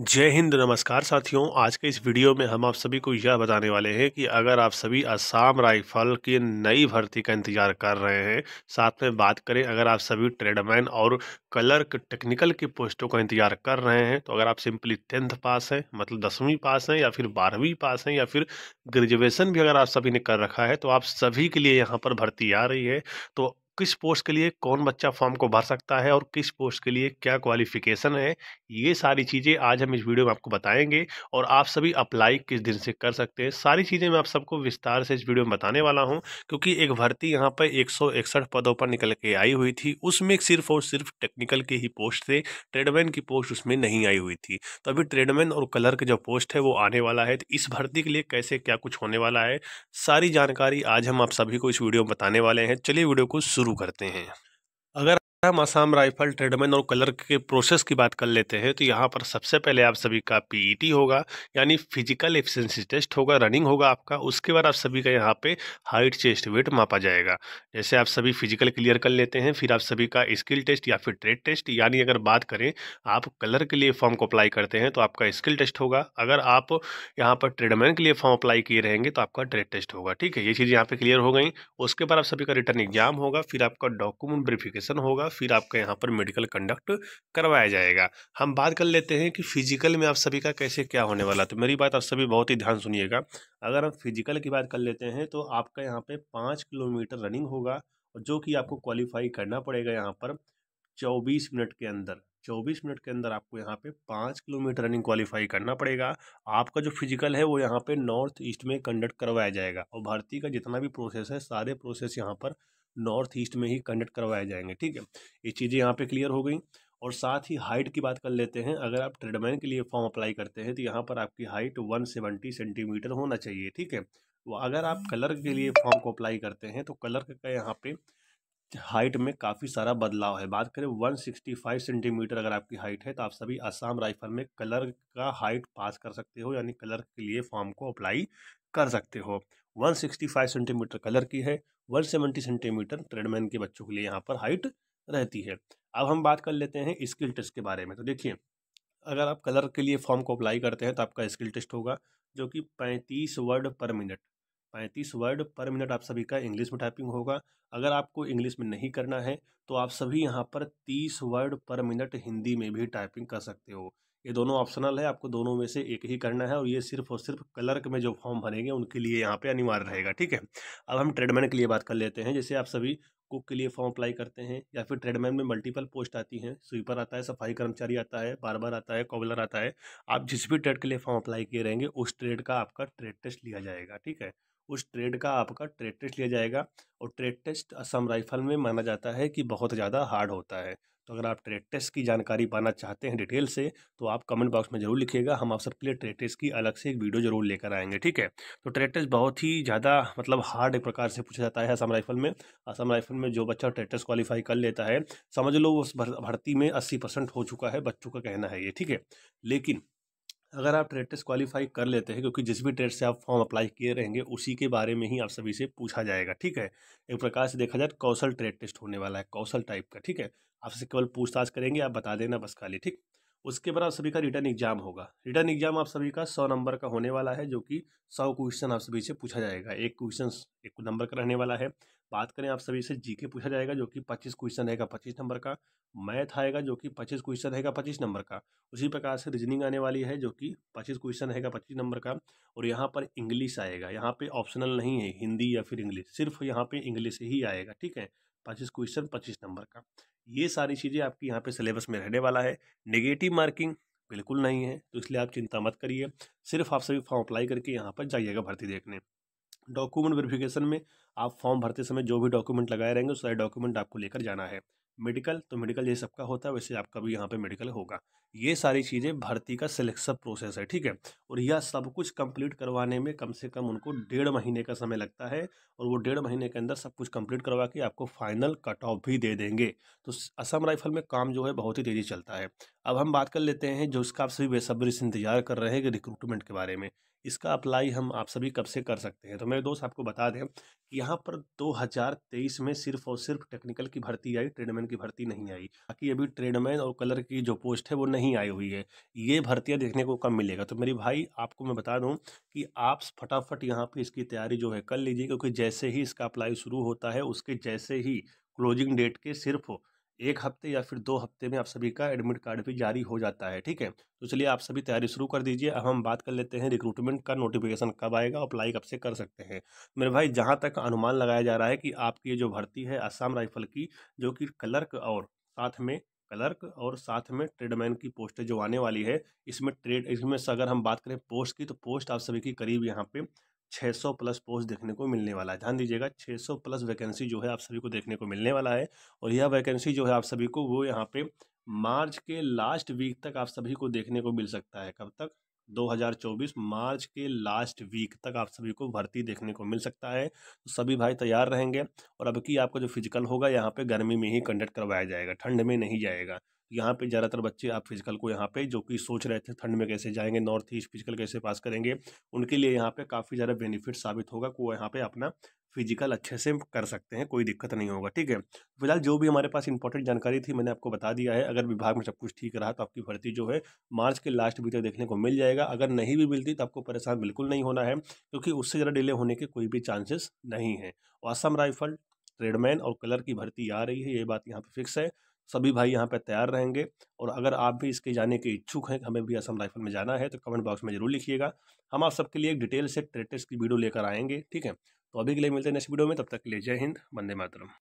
जय हिंद। नमस्कार साथियों, आज के इस वीडियो में हम आप सभी को यह बताने वाले हैं कि अगर आप सभी असम राइफल की नई भर्ती का इंतज़ार कर रहे हैं, साथ में बात करें अगर आप सभी ट्रेडमैन और क्लर्क टेक्निकल की पोस्टों का इंतजार कर रहे हैं, तो अगर आप सिंपली 10th पास हैं, मतलब 10वीं पास हैं या फिर 12वीं पास हैं या फिर ग्रेजुएशन भी अगर आप सभी ने कर रखा है, तो आप सभी के लिए यहाँ पर भर्ती आ रही है। तो किस पोस्ट के लिए कौन बच्चा फॉर्म को भर सकता है और किस पोस्ट के लिए क्या क्वालिफिकेशन है, ये सारी चीज़ें आज हम इस वीडियो में आपको बताएंगे। और आप सभी अप्लाई किस दिन से कर सकते हैं, सारी चीज़ें मैं आप सबको विस्तार से इस वीडियो में बताने वाला हूं, क्योंकि एक भर्ती यहां पर 161 पदों पर निकल के आई हुई थी। उसमें सिर्फ और सिर्फ टेक्निकल की ही पोस्ट थे, ट्रेडमैन की पोस्ट उसमें नहीं आई हुई थी। तो अभी ट्रेडमैन और क्लर्क जो पोस्ट है वो आने वाला है। तो इस भर्ती के लिए कैसे क्या कुछ होने वाला है, सारी जानकारी आज हम आप सभी को इस वीडियो में बताने वाले हैं। चलिए वीडियो को शुरू करते हैं। अगर हम असम राइफल ट्रेडमैन और क्लर्क के प्रोसेस की बात कर लेते हैं, तो यहाँ पर सबसे पहले आप सभी का PET होगा, यानी फिजिकल एफिशिएंसी टेस्ट होगा, रनिंग होगा आपका। उसके बाद आप सभी का यहाँ पे हाइट चेस्ट वेट मापा जाएगा। जैसे आप सभी फिजिकल क्लियर कर लेते हैं, फिर आप सभी का स्किल टेस्ट या फिर ट्रेड टेस्ट। यानी अगर बात करें आप क्लर्क के लिए फॉर्म को अप्लाई करते हैं तो आपका स्किल टेस्ट होगा, अगर आप यहाँ पर ट्रेडमैन के लिए फॉर्म अप्लाई किए रहेंगे तो आपका ट्रेड टेस्ट होगा। ठीक है, ये चीज़ यहाँ पर क्लियर हो गई। उसके बाद आप सभी का रिटर्न एग्जाम होगा, फिर आपका डॉक्यूमेंट वेरिफिकेशन होगा, फिर आपका यहाँ पर मेडिकल कंडक्ट करवाया जाएगा। हम बात कर लेते हैं कि फिजिकल में आप सभी का कैसे क्या होने वाला। तो मेरी बात आप सभी बहुत ही ध्यान सुनिएगा। अगर हम फिजिकल की बात कर लेते हैं तो आपका यहाँ पे 5 किलोमीटर रनिंग होगा, और जो कि आपको क्वालिफाई करना पड़ेगा यहाँ पर 24 मिनट के अंदर। 24 मिनट के अंदर आपको यहाँ पे 5 किलोमीटर रनिंग क्वालिफाई करना पड़ेगा। आपका जो फिजिकल है वो यहाँ पे नॉर्थ ईस्ट में कंडक्ट करवाया जाएगा, और भर्ती का जितना भी प्रोसेस है सारे प्रोसेस यहाँ पर नॉर्थ ईस्ट में ही कंडक्ट करवाए जाएंगे। ठीक है, ये चीज़ें यहाँ पे क्लियर हो गई। और साथ ही हाइट की बात कर लेते हैं। अगर आप ट्रेडमैन के लिए फॉर्म अप्लाई करते हैं तो यहाँ पर आपकी हाइट 170 सेंटीमीटर होना चाहिए। ठीक है, वो अगर आप क्लर्क के लिए फॉर्म को अप्लाई करते हैं तो क्लर्क का यहाँ पे हाइट में काफ़ी सारा बदलाव है। बात करें 165 सेंटीमीटर अगर आपकी हाइट है, तो आप सभी असम राइफल में क्लर्क का हाइट पास कर सकते हो, यानी क्लर्क के लिए फॉर्म को अप्लाई कर सकते हो। 165 सेंटीमीटर क्लर्क की है, 170 सेंटीमीटर ट्रेडमैन के बच्चों के लिए यहाँ पर हाइट रहती है। अब हम बात कर लेते हैं स्किल टेस्ट के बारे में। तो देखिए, अगर आप क्लर्क के लिए फॉर्म को अप्लाई करते हैं तो आपका स्किल टेस्ट होगा, जो कि 35 वर्ड पर मिनट आप सभी का इंग्लिश में टाइपिंग होगा। अगर आपको इंग्लिश में नहीं करना है तो आप सभी यहाँ पर 30 वर्ड पर मिनट हिंदी में भी टाइपिंग कर सकते हो। ये दोनों ऑप्शनल है, आपको दोनों में से एक ही करना है, और ये सिर्फ और सिर्फ क्लर्क में जो फॉर्म भरेंगे उनके लिए यहाँ पे अनिवार्य रहेगा। ठीक है, अब हम ट्रेडमैन के लिए बात कर लेते हैं। जैसे आप सभी कुक के लिए फॉर्म अप्लाई करते हैं, या फिर ट्रेडमैन में मल्टीपल पोस्ट आती हैं, स्वीपर आता है, सफाई कर्मचारी आता है, बार्बर आता है, कॉबलर आता है। आप जिस भी ट्रेड के लिए फॉर्म अप्लाई किए रहेंगे उस ट्रेड का आपका ट्रेड टेस्ट लिया जाएगा। ठीक है, उस ट्रेड का आपका ट्रेड टेस्ट लिया जाएगा। और ट्रेड टेस्ट असम राइफल में माना जाता है कि बहुत ज़्यादा हार्ड होता है। तो अगर आप ट्रेड टेस्ट की जानकारी पाना चाहते हैं डिटेल से, तो आप कमेंट बॉक्स में जरूर लिखिएगा। हम आप सबके लिए ट्रेड टेस्ट की अलग से एक वीडियो जरूर लेकर आएंगे। ठीक है, तो ट्रेड टेस्ट बहुत ही ज़्यादा मतलब हार्ड एक प्रकार से पूछा जाता है असम राइफल में। असम राइफल में जो बच्चा ट्रेड टेस्ट क्वालिफाई कर लेता है, समझ लो उस भर्ती में 80% हो चुका है, बच्चों का कहना है ये। ठीक है, लेकिन अगर आप ट्रेड टेस्ट क्वालिफाई कर लेते हैं, क्योंकि जिस भी ट्रेड से आप फॉर्म अप्लाई किए रहेंगे उसी के बारे में ही आप सभी से पूछा जाएगा। ठीक है, एक प्रकार से देखा जाए कौशल ट्रेड टेस्ट होने वाला है, कौशल टाइप का। ठीक है, आपसे केवल पूछताछ करेंगे, आप बता देना बस खाली। ठीक, उसके बाद आप सभी का रिटर्न एग्जाम होगा। रिटर्न एग्जाम आप सभी का 100 नंबर का होने वाला है, जो कि 100 क्वेश्चन आप सभी से पूछा जाएगा। एक क्वेश्चन 1 नंबर का रहने वाला है। बात करें आप सभी से जीके पूछा जाएगा, जो कि 25 क्वेश्चन रहेगा 25 नंबर का। मैथ आएगा, जो कि 25 क्वेश्चन रहेगा 25 नंबर का। उसी प्रकार से रीजनिंग आने वाली है, जो कि 25 क्वेश्चन रहेगा 25 नंबर का। और यहाँ पर इंग्लिश आएगा, यहाँ पर ऑप्शनल नहीं है हिंदी या फिर इंग्लिश, सिर्फ यहाँ पर इंग्लिश ही आएगा। ठीक है, 25 क्वेश्चन 25 नंबर का। ये सारी चीज़ें आपकी यहाँ पे सिलेबस में रहने वाला है। नेगेटिव मार्किंग बिल्कुल नहीं है, तो इसलिए आप चिंता मत करिए। सिर्फ आप सभी फॉर्म अप्लाई करके यहाँ पर जाइएगा भर्ती देखने। डॉक्यूमेंट वेरिफिकेशन में आप फॉर्म भरते समय जो भी डॉक्यूमेंट लगाए रहेंगे उस सारे डॉक्यूमेंट आपको लेकर जाना है। मेडिकल, तो मेडिकल जैसे सबका होता है वैसे आपका भी यहाँ पे मेडिकल होगा। ये सारी चीज़ें भर्ती का सिलेक्शन प्रोसेस है। ठीक है, और यह सब कुछ कंप्लीट करवाने में कम से कम उनको 1.5 महीने का समय लगता है, और वो 1.5 महीने के अंदर सब कुछ कंप्लीट करवा के आपको फाइनल कट ऑफ भी दे देंगे। तो असम राइफल में काम जो है बहुत ही तेज़ी चलता है। अब हम बात कर लेते हैं जो इसका आप सभी बेसब्री से इंतजार कर रहे हैं कि रिक्रूटमेंट के बारे में। इसका अप्लाई हम आप सभी कब से कर सकते हैं। तो मेरे दोस्त आपको बता दें कि यहाँ पर 2023 में सिर्फ और सिर्फ टेक्निकल की भर्ती आई, ट्रेडमैन की भर्ती नहीं आई। बाकी अभी ट्रेडमैन और कलर की जो पोस्ट है वो नहीं आई हुई है। ये भर्तियाँ देखने को कब मिलेगा। तो मेरे भाई आपको मैं बता दूँ कि आप फटाफट यहाँ पर इसकी तैयारी जो है कर लीजिए, क्योंकि जैसे ही इसका अप्लाई शुरू होता है उसके जैसे ही क्लोजिंग डेट के सिर्फ 1 हफ्ते या फिर 2 हफ्ते में आप सभी का एडमिट कार्ड भी जारी हो जाता है। ठीक है, तो चलिए आप सभी तैयारी शुरू कर दीजिए। अब हम बात कर लेते हैं रिक्रूटमेंट का नोटिफिकेशन कब आएगा, अप्लाई कब से कर सकते हैं। मेरे भाई जहां तक अनुमान लगाया जा रहा है कि आपकी ये जो भर्ती है असम राइफल की, जो कि क्लर्क और साथ में ट्रेडमैन की पोस्टें जो आने वाली है, इसमें अगर हम बात करें पोस्ट की, तो पोस्ट आप सभी की करीब यहाँ पे 600 प्लस पोस्ट देखने को मिलने वाला है। ध्यान दीजिएगा, 600 प्लस वैकेंसी जो है आप सभी को देखने को मिलने वाला है। और यह वैकेंसी जो है आप सभी को वो यहाँ पे मार्च के लास्ट वीक तक आप सभी को देखने को मिल सकता है। कब तक? 2024 मार्च के लास्ट वीक तक आप सभी को भर्ती देखने को मिल सकता है। तो सभी भाई तैयार रहेंगे। और अब की आपका जो फिजिकल होगा यहाँ पे गर्मी में ही कंडक्ट करवाया जाएगा, ठंड में नहीं जाएगा। यहाँ पे ज़्यादातर बच्चे आप फिजिकल को यहाँ पे जो कि सोच रहे थे ठंड में कैसे जाएंगे, नॉर्थ ईस्ट फिजिकल कैसे पास करेंगे, उनके लिए यहाँ पे काफ़ी ज़्यादा बेनिफिट साबित होगा कि वो यहाँ पे अपना फिजिकल अच्छे से कर सकते हैं, कोई दिक्कत नहीं होगा। ठीक है, फिलहाल जो भी हमारे पास इंपॉर्टेंट जानकारी थी मैंने आपको बता दिया है। अगर विभाग में सब कुछ ठीक रहा तो आपकी भर्ती जो है मार्च के लास्ट वीक तक देखने को मिल जाएगा। अगर नहीं भी मिलती तो आपको परेशान बिल्कुल नहीं होना है, क्योंकि उससे ज़्यादा डिले होने के कोई भी चांसेस नहीं है। असम राइफल, ट्रेडमैन और कलर की भर्ती आ रही है, ये बात यहाँ पर फिक्स है। सभी भाई यहाँ पर तैयार रहेंगे। और अगर आप भी इसके जाने के इच्छुक हैं, हमें भी असम राइफल में जाना है, तो कमेंट बॉक्स में जरूर लिखिएगा। हम आप सबके लिए एक डिटेल से ट्रेड टेस्ट की वीडियो लेकर आएंगे। ठीक है, तो अभी के लिए मिलते हैं नेक्स्ट वीडियो में। तब तक के लिए जय हिंद, वंदे मातरम।